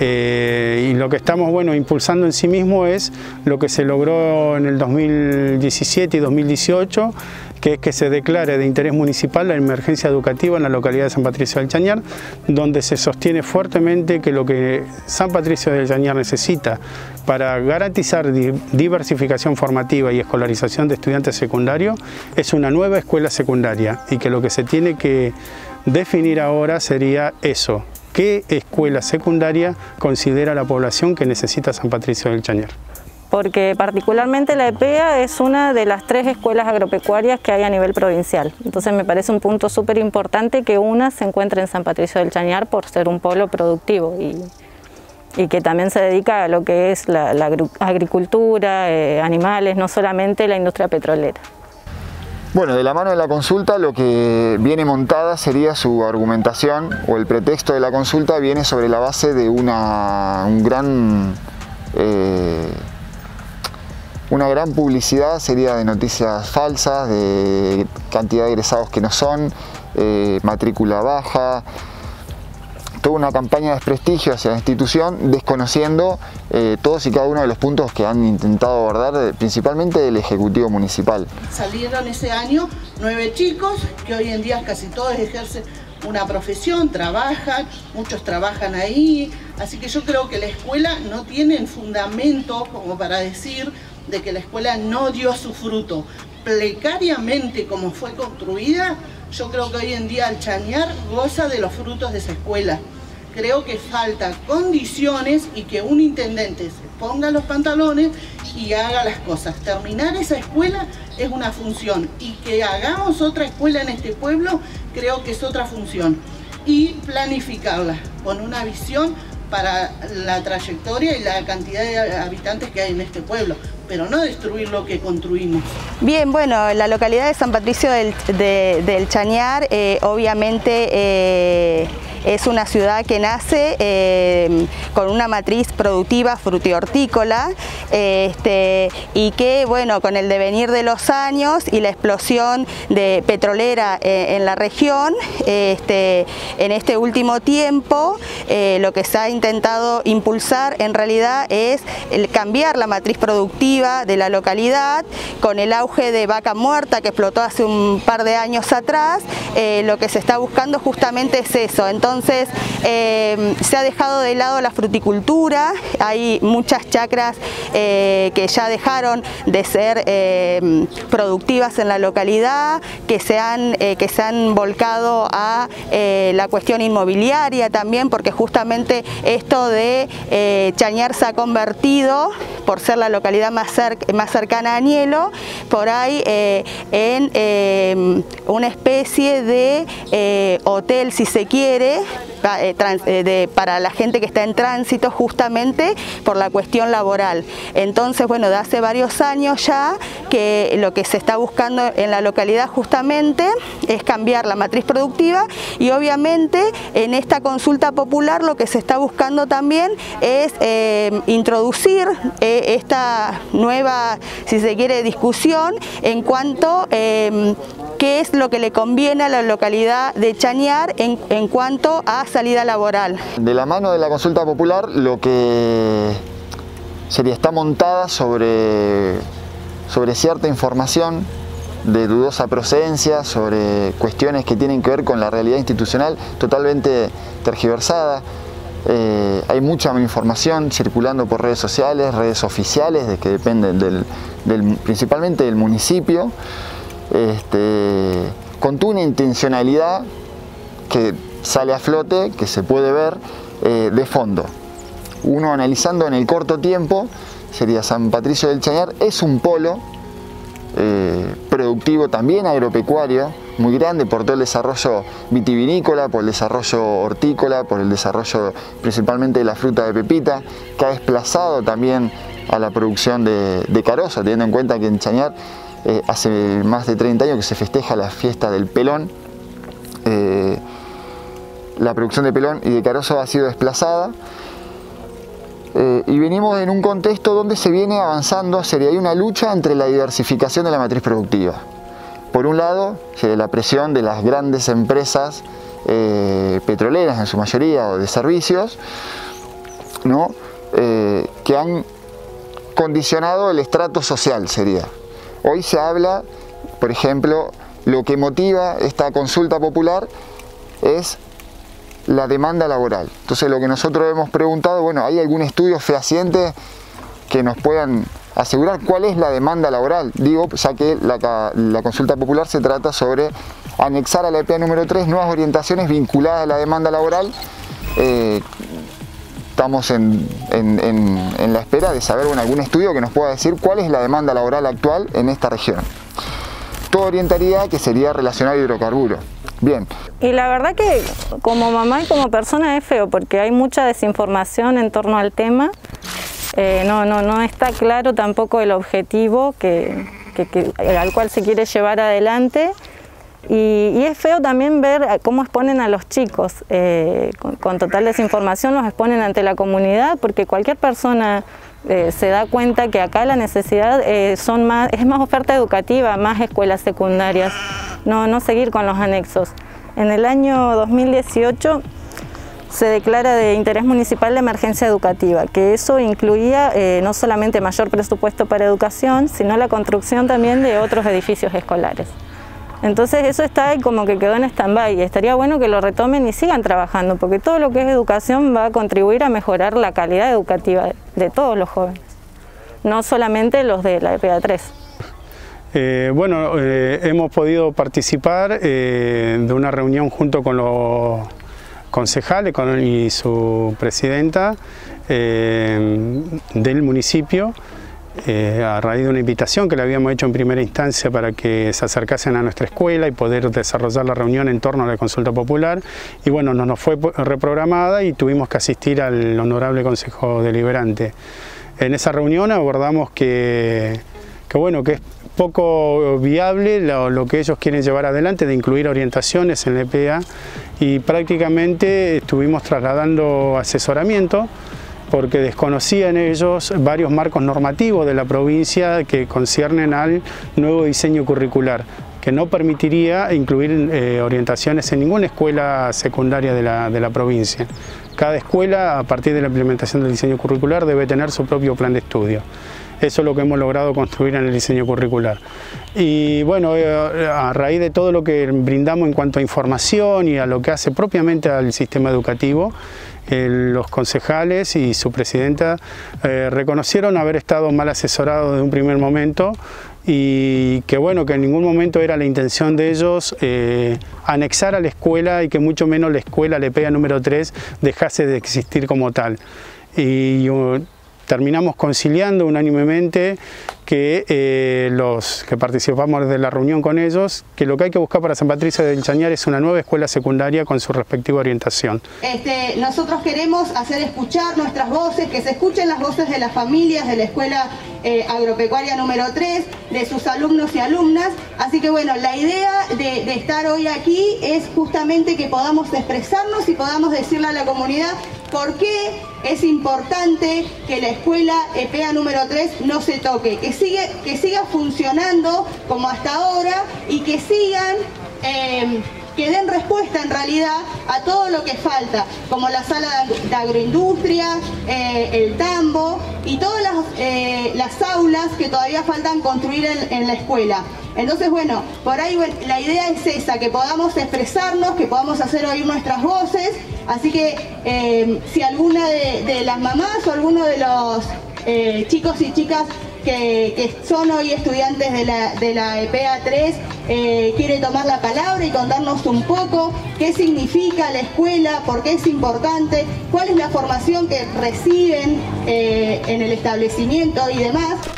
Y lo que estamos, bueno, impulsando en sí mismo es lo que se logró en el 2017 y 2018, que es que se declare de interés municipal la emergencia educativa en la localidad de San Patricio del Chañar, donde se sostiene fuertemente que lo que San Patricio del Chañar necesita para garantizar diversificación formativa y escolarización de estudiantes secundarios es una nueva escuela secundaria, y que lo que se tiene que definir ahora sería eso: ¿qué escuela secundaria considera la población que necesita San Patricio del Chañar? Porque particularmente la EPEA es una de las 3 escuelas agropecuarias que hay a nivel provincial. Entonces me parece un punto súper importante que una se encuentre en San Patricio del Chañar, por ser un pueblo productivo y que también se dedica a lo que es la agricultura, animales, no solamente la industria petrolera. Bueno, de la mano de la consulta, lo que viene montada sería su argumentación, o el pretexto de la consulta viene sobre la base de una gran publicidad, sería de noticias falsas, de cantidad de egresados que no son, matrícula baja, toda una campaña de desprestigio hacia la institución, desconociendo todos y cada uno de los puntos que han intentado abordar, principalmente del Ejecutivo Municipal. Salieron ese año 9 chicos que hoy en día casi todos ejercen una profesión, trabajan, muchos trabajan ahí, así que yo creo que la escuela no tiene fundamento como para decir de que la escuela no dio su fruto. Precariamente como fue construida, yo creo que hoy en día el Chañar goza de los frutos de esa escuela. Creo que falta condiciones y que un intendente se ponga los pantalones y haga las cosas. Terminar esa escuela es una función, y que hagamos otra escuela en este pueblo creo que es otra función. Y planificarla con una visión para la trayectoria y la cantidad de habitantes que hay en este pueblo, pero no destruir lo que construimos. Bien, bueno, la localidad de San Patricio del Chañar obviamente es una ciudad que nace con una matriz productiva frutihortícola, y que, bueno, con el devenir de los años y la explosión de petrolera en la región, en este último tiempo lo que se ha intentado impulsar en realidad es el cambiar la matriz productiva de la localidad. Con el auge de Vaca Muerta, que explotó hace un par de años atrás, lo que se está buscando justamente es eso. Entonces se ha dejado de lado la fruticultura, hay muchas chacras que ya dejaron de ser productivas en la localidad, que se han volcado a la cuestión inmobiliaria también, porque justamente esto de Chañar se ha convertido, por ser la localidad más cercana a Añelo, por ahí en una especie de hotel, si se quiere, para la gente que está en tránsito, justamente por la cuestión laboral. Entonces, bueno, de hace varios años ya que lo que se está buscando en la localidad justamente es cambiar la matriz productiva, y obviamente en esta consulta popular lo que se está buscando también es introducir esta nueva, si se quiere, discusión en cuanto qué es lo que le conviene a la localidad de Chañar en cuanto a salida laboral. De la mano de la consulta popular, lo que sería está montada sobre cierta información de dudosa procedencia, sobre cuestiones que tienen que ver con la realidad institucional totalmente tergiversada. Hay mucha información circulando por redes sociales, redes oficiales, de que dependen principalmente del municipio, con una intencionalidad que sale a flote, que se puede ver de fondo. Uno analizando en el corto tiempo, sería San Patricio del Chañar es un polo productivo, también agropecuario, muy grande por todo el desarrollo vitivinícola, por el desarrollo hortícola, por el desarrollo principalmente de la fruta de pepita, que ha desplazado también a la producción de carozo, teniendo en cuenta que en Chañar hace más de 30 años que se festeja la fiesta del pelón. La producción de pelón y de carozo ha sido desplazada, y venimos en un contexto donde se viene avanzando, sería una lucha entre la diversificación de la matriz productiva. Por un lado, la presión de las grandes empresas petroleras en su mayoría, o de servicios, ¿no? Que han condicionado el estrato social, sería. Hoy se habla, por ejemplo, lo que motiva esta consulta popular es la demanda laboral. Entonces, lo que nosotros hemos preguntado, bueno, ¿hay algún estudio fehaciente que nos puedan asegurar cuál es la demanda laboral? Digo, ya que la consulta popular se trata sobre anexar a la EPEA número 3 nuevas orientaciones vinculadas a la demanda laboral. Estamos en la espera de saber, bueno, algún estudio que nos pueda decir cuál es la demanda laboral actual en esta región. Todo orientaría a que sería relacionado a hidrocarburos. Bien. Y la verdad que como mamá y como persona es feo, porque hay mucha desinformación en torno al tema. No está claro tampoco el objetivo al cual se quiere llevar adelante. Y es feo también ver cómo exponen a los chicos, con total desinformación los exponen ante la comunidad, porque cualquier persona se da cuenta que acá la necesidad es más oferta educativa, más escuelas secundarias, no seguir con los anexos. En el año 2018 se declara de interés municipal la emergencia educativa, que eso incluía no solamente mayor presupuesto para educación, sino la construcción también de otros edificios escolares. Entonces eso está ahí como que quedó en stand-by. Estaría bueno que lo retomen y sigan trabajando, porque todo lo que es educación va a contribuir a mejorar la calidad educativa de todos los jóvenes, no solamente los de la EPEA 3. Hemos podido participar de una reunión junto con los concejales y su presidenta del municipio, a raíz de una invitación que le habíamos hecho en primera instancia para que se acercasen a nuestra escuela y poder desarrollar la reunión en torno a la consulta popular, y bueno, nos fue reprogramada y tuvimos que asistir al honorable Consejo Deliberante. En esa reunión abordamos que es poco viable lo que ellos quieren llevar adelante de incluir orientaciones en la EPEA, y prácticamente estuvimos trasladando asesoramiento porque desconocían ellos varios marcos normativos de la provincia que conciernen al nuevo diseño curricular, que no permitiría incluir orientaciones en ninguna escuela secundaria de la provincia. Cada escuela, a partir de la implementación del diseño curricular, debe tener su propio plan de estudio. Eso es lo que hemos logrado construir en el diseño curricular. Y bueno, a raíz de todo lo que brindamos en cuanto a información y a lo que hace propiamente al sistema educativo, los concejales y su presidenta reconocieron haber estado mal asesorados de un primer momento, y que bueno, que en ningún momento era la intención de ellos anexar a la escuela, y que mucho menos la escuela, la EPEA número 3, dejase de existir como tal. Y terminamos conciliando unánimemente que los que participamos de la reunión con ellos, que lo que hay que buscar para San Patricio del Chañar es una nueva escuela secundaria con su respectiva orientación. Nosotros queremos hacer escuchar nuestras voces, que se escuchen las voces de las familias de la escuela agropecuaria número 3, de sus alumnos y alumnas. Así que bueno, la idea de estar hoy aquí es justamente que podamos expresarnos y podamos decirle a la comunidad por qué es importante que la escuela EPEA número 3 no se toque, que siga funcionando como hasta ahora, y que sigan, que den respuesta en realidad a todo lo que falta, como la sala de agroindustria, el tambo y todas las aulas que todavía faltan construir en la escuela. Entonces, bueno, por ahí la idea es esa, que podamos expresarnos, que podamos hacer oír nuestras voces. Así que si alguna de las mamás o alguno de los chicos y chicas que son hoy estudiantes de la EPEA 3 quiere tomar la palabra y contarnos un poco qué significa la escuela, por qué es importante, cuál es la formación que reciben en el establecimiento y demás.